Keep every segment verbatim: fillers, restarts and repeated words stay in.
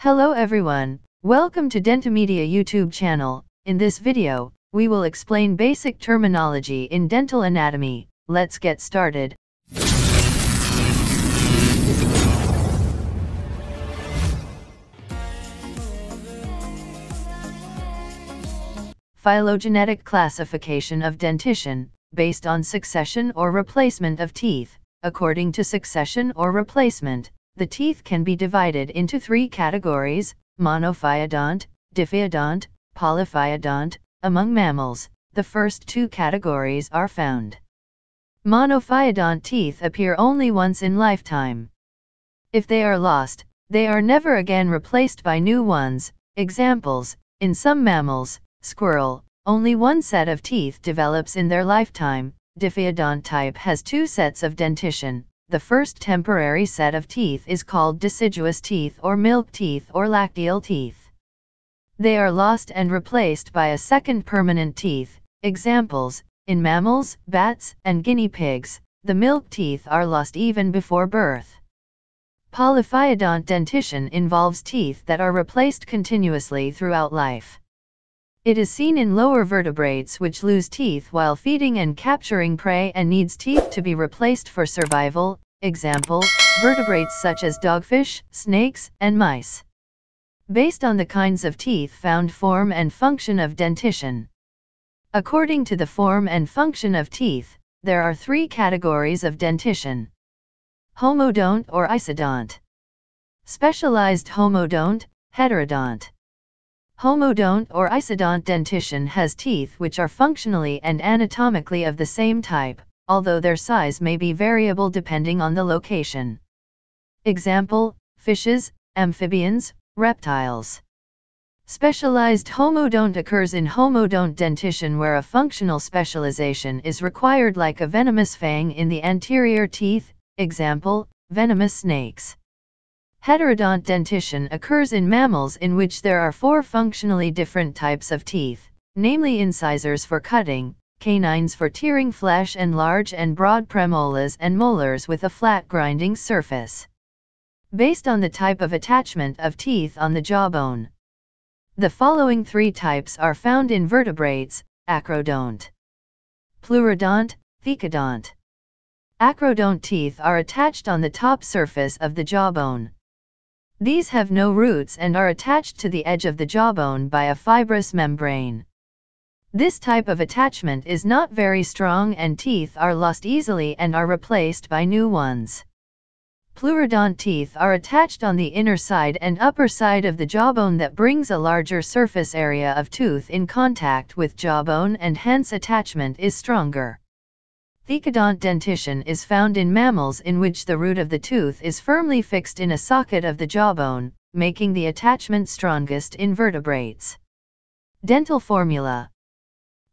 Hello everyone, welcome to DentoMedia YouTube channel. In this video, we will explain basic terminology in dental anatomy. Let's get started. Phylogenetic classification of dentition, based on succession or replacement of teeth. According to succession or replacement, the teeth can be divided into three categories: monophyodont, diphyodont, polyphyodont. Among mammals, the first two categories are found. Monophyodont teeth appear only once in lifetime. If they are lost, they are never again replaced by new ones. Examples: in some mammals, squirrel, only one set of teeth develops in their lifetime. Diphyodont type has two sets of dentition. The first temporary set of teeth is called deciduous teeth or milk teeth or lacteal teeth. They are lost and replaced by a second permanent teeth. Examples: in mammals, bats, and guinea pigs, the milk teeth are lost even before birth. Polyphyodont dentition involves teeth that are replaced continuously throughout life. It is seen in lower vertebrates which lose teeth while feeding and capturing prey and needs teeth to be replaced for survival. Example: vertebrates such as dogfish, snakes, and mice. Based on the kinds of teeth found, form and function of dentition. According to the form and function of teeth, there are three categories of dentition. Homodont or isodont. Specialized homodont, heterodont. Homodont or isodont dentition has teeth which are functionally and anatomically of the same type, although their size may be variable depending on the location. Example: fishes, amphibians, reptiles. Specialized homodont occurs in homodont dentition where a functional specialization is required, like a venomous fang in the anterior teeth. Example: venomous snakes. Heterodont dentition occurs in mammals in which there are four functionally different types of teeth, namely incisors for cutting, canines for tearing flesh, and large and broad premolars and molars with a flat grinding surface. Based on the type of attachment of teeth on the jawbone, the following three types are found in vertebrates: acrodont, pleurodont, thecodont. Acrodont teeth are attached on the top surface of the jawbone. These have no roots and are attached to the edge of the jawbone by a fibrous membrane. This type of attachment is not very strong and teeth are lost easily and are replaced by new ones. Pleurodont teeth are attached on the inner side and upper side of the jawbone that brings a larger surface area of tooth in contact with jawbone, and hence attachment is stronger. Thecodont dentition is found in mammals in which the root of the tooth is firmly fixed in a socket of the jawbone, making the attachment strongest in vertebrates. Dental formula.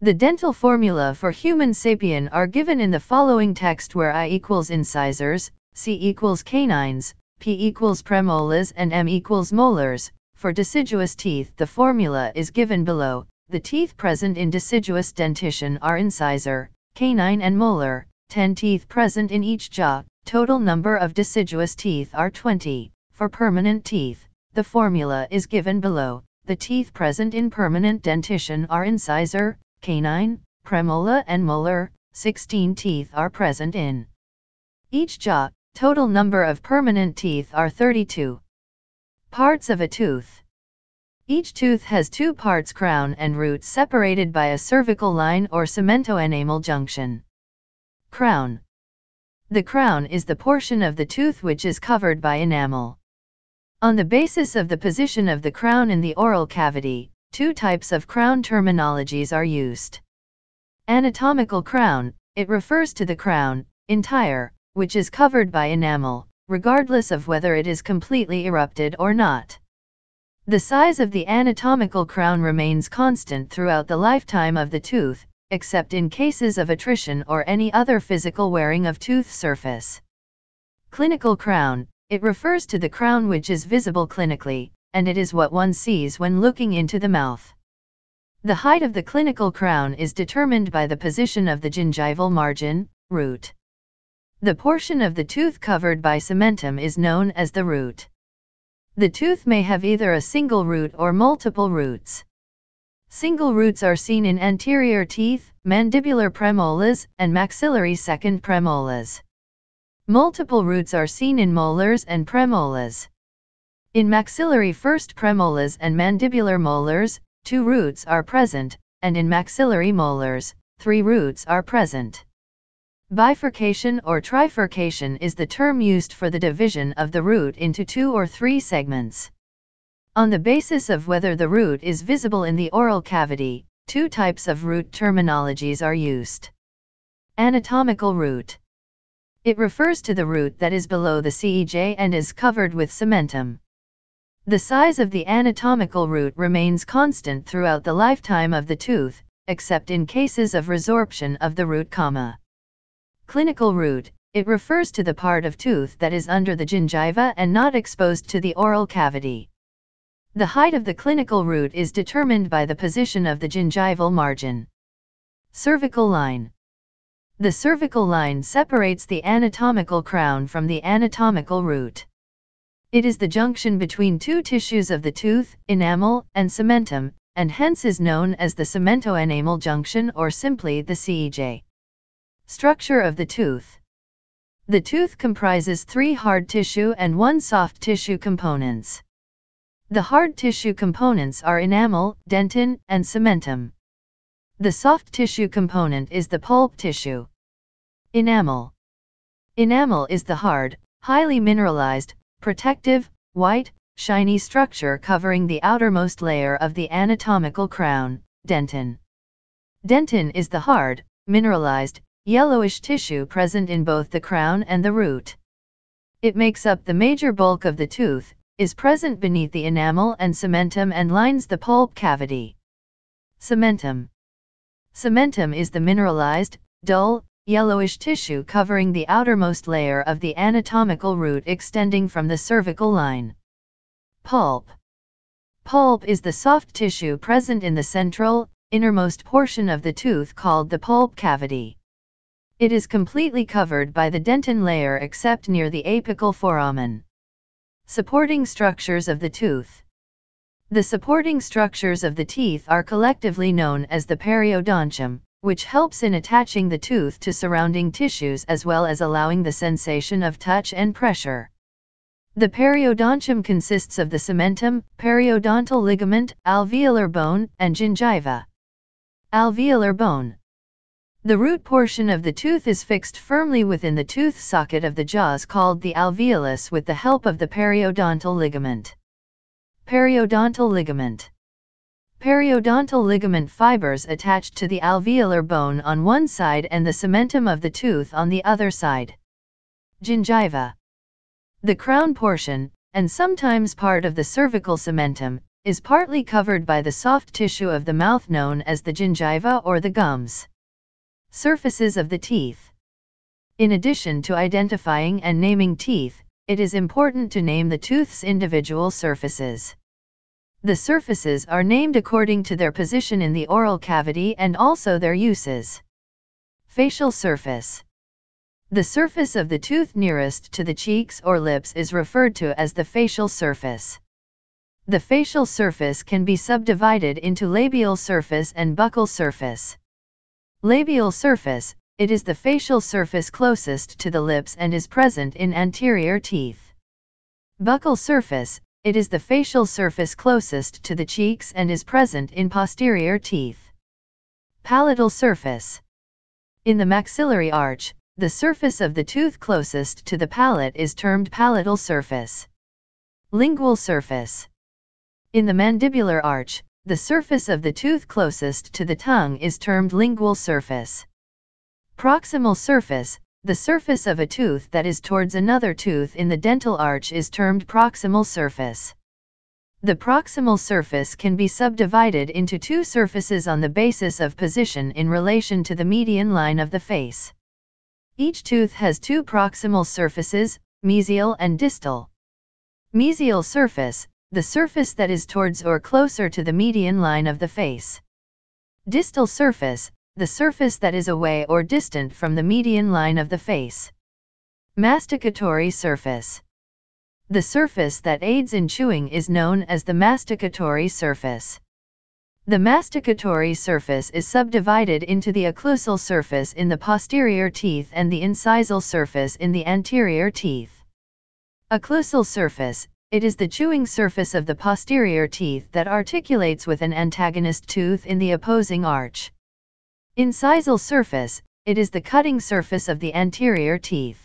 The dental formula for human sapien are given in the following text, where I equals incisors, C equals canines, P equals premolars, and M equals molars. For deciduous teeth, the formula is given below. The teeth present in deciduous dentition are incisor, canine and molar. Ten teeth present in each jaw. Total number of deciduous teeth are twenty. For permanent teeth, the formula is given below. The teeth present in permanent dentition are incisor, canine, premolar and molar. Sixteen teeth are present in each jaw. Total number of permanent teeth are thirty-two. Parts of a tooth. Each tooth has two parts, crown and root, separated by a cervical line or cementoenamel junction. Crown. The crown is the portion of the tooth which is covered by enamel. On the basis of the position of the crown in the oral cavity, two types of crown terminologies are used. Anatomical crown: it refers to the crown, entire, which is covered by enamel, regardless of whether it is completely erupted or not. The size of the anatomical crown remains constant throughout the lifetime of the tooth, except in cases of attrition or any other physical wearing of tooth surface. Clinical crown: it refers to the crown which is visible clinically, and it is what one sees when looking into the mouth. The height of the clinical crown is determined by the position of the gingival margin, root. The portion of the tooth covered by cementum is known as the root. The tooth may have either a single root or multiple roots. Single roots are seen in anterior teeth, mandibular premolars, and maxillary second premolars. Multiple roots are seen in molars and premolars. In maxillary first premolars and mandibular molars, two roots are present, and in maxillary molars, three roots are present. Bifurcation or trifurcation is the term used for the division of the root into two or three segments. On the basis of whether the root is visible in the oral cavity, two types of root terminologies are used. Anatomical root. It refers to the root that is below the C E J and is covered with cementum. The size of the anatomical root remains constant throughout the lifetime of the tooth, except in cases of resorption of the root, comma. Clinical root. It refers to the part of tooth that is under the gingiva and not exposed to the oral cavity. The height of the clinical root is determined by the position of the gingival margin. Cervical line. The cervical line separates the anatomical crown from the anatomical root. It is the junction between two tissues of the tooth, enamel and cementum, and hence is known as the cementoenamel junction or simply the C E J. Structure of the tooth. The tooth comprises three hard tissue and one soft tissue components. The hard tissue components are enamel, dentin, and cementum. The soft tissue component is the pulp tissue. Enamel. Enamel is the hard, highly mineralized, protective, white, shiny structure covering the outermost layer of the anatomical crown, dentin. Dentin is the hard, mineralized, yellowish tissue present in both the crown and the root. It makes up the major bulk of the tooth, is present beneath the enamel and cementum and lines the pulp cavity. Cementum. Cementum is the mineralized, dull, yellowish tissue covering the outermost layer of the anatomical root extending from the cervical line. Pulp. Pulp is the soft tissue present in the central, innermost portion of the tooth called the pulp cavity. It is completely covered by the dentin layer except near the apical foramen. Supporting structures of the tooth. The supporting structures of the teeth are collectively known as the periodontium, which helps in attaching the tooth to surrounding tissues as well as allowing the sensation of touch and pressure. The periodontium consists of the cementum, periodontal ligament, alveolar bone, and gingiva. Alveolar bone. The root portion of the tooth is fixed firmly within the tooth socket of the jaws called the alveolus with the help of the periodontal ligament. Periodontal ligament. Periodontal ligament fibers attached to the alveolar bone on one side and the cementum of the tooth on the other side. Gingiva. The crown portion, and sometimes part of the cervical cementum, is partly covered by the soft tissue of the mouth known as the gingiva or the gums. Surfaces of the teeth. In addition to identifying and naming teeth, it is important to name the tooth's individual surfaces. The surfaces are named according to their position in the oral cavity and also their uses. Facial surface. The surface of the tooth nearest to the cheeks or lips is referred to as the facial surface. The facial surface can be subdivided into labial surface and buccal surface. Labial surface. It is the facial surface closest to the lips and is present in anterior teeth. Buccal surface. It is the facial surface closest to the cheeks and is present in posterior teeth. Palatal surface. In the maxillary arch, the surface of the tooth closest to the palate is termed palatal surface. Lingual surface. In the mandibular arch, the surface of the tooth closest to the tongue is termed lingual surface. Proximal surface. The surface of a tooth that is towards another tooth in the dental arch is termed proximal surface. The proximal surface can be subdivided into two surfaces on the basis of position in relation to the median line of the face. Each tooth has two proximal surfaces, mesial and distal. Mesial surface, the surface that is towards or closer to the median line of the face. Distal surface, the surface that is away or distant from the median line of the face. Masticatory surface. The surface that aids in chewing is known as the masticatory surface. The masticatory surface is subdivided into the occlusal surface in the posterior teeth and the incisal surface in the anterior teeth. Occlusal surface, it is the chewing surface of the posterior teeth that articulates with an antagonist tooth in the opposing arch. Incisal surface, it is the cutting surface of the anterior teeth.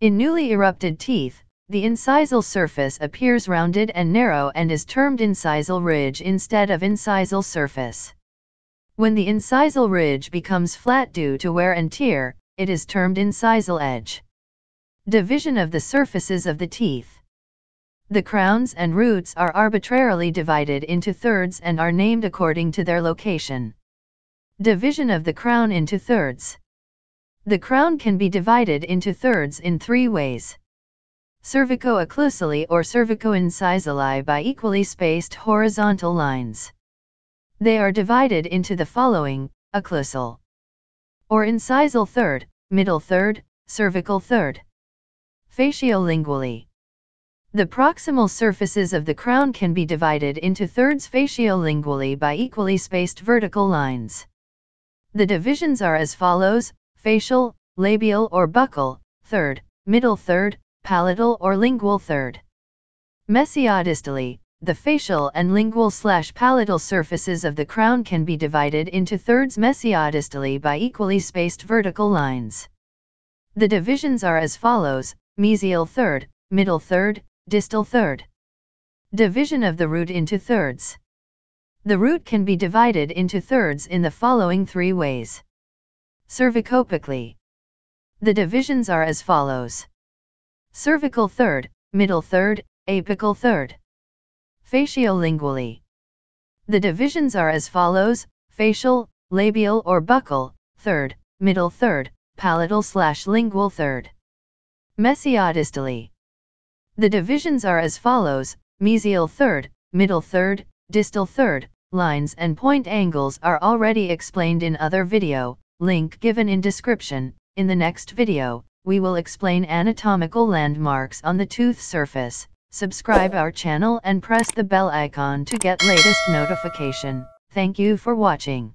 In newly erupted teeth, the incisal surface appears rounded and narrow and is termed incisal ridge instead of incisal surface. When the incisal ridge becomes flat due to wear and tear, it is termed incisal edge. Division of the surfaces of the teeth. The crowns and roots are arbitrarily divided into thirds and are named according to their location. Division of the crown into thirds. The crown can be divided into thirds in three ways. Cervico-occlusally or cervico-incisally by equally spaced horizontal lines. They are divided into the following: occlusal or incisal third, middle third, cervical third. Faciolingually. The proximal surfaces of the crown can be divided into thirds faciolingually by equally spaced vertical lines. The divisions are as follows: facial, labial or buccal, third, middle third, palatal or lingual third. Mesiodistally, the facial and lingual slash palatal surfaces of the crown can be divided into thirds mesiodistally by equally spaced vertical lines. The divisions are as follows: mesial third, middle third, distal third. Division of the root into thirds. The root can be divided into thirds in the following three ways. Cervicopically. The divisions are as follows: cervical third, middle third, apical third. Faciolingually. The divisions are as follows: facial, labial or buccal, third, middle third, palatal slash lingual third. Mesiodistally. The divisions are as follows: mesial third, middle third, distal third. Lines and point angles are already explained in other video, link given in description. In the next video, we will explain anatomical landmarks on the tooth surface. Subscribe our channel and press the bell icon to get latest notification. Thank you for watching.